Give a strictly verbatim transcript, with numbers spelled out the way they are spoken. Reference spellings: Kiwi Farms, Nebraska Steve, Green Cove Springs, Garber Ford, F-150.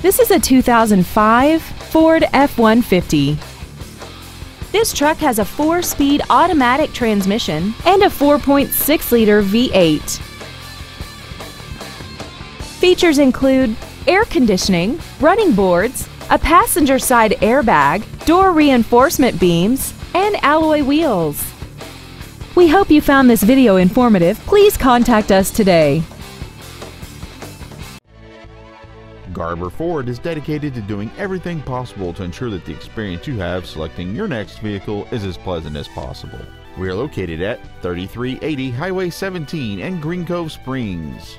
This is a two thousand five Ford F one fifty. This truck has a four-speed automatic transmission and a four point six liter V eight. Features include air conditioning, running boards, a passenger side airbag, door reinforcement beams, and alloy wheels. We hope you found this video informative. Please contact us today. Garber Ford is dedicated to doing everything possible to ensure that the experience you have selecting your next vehicle is as pleasant as possible. We are located at thirty-three eighty Highway seventeen in Green Cove Springs.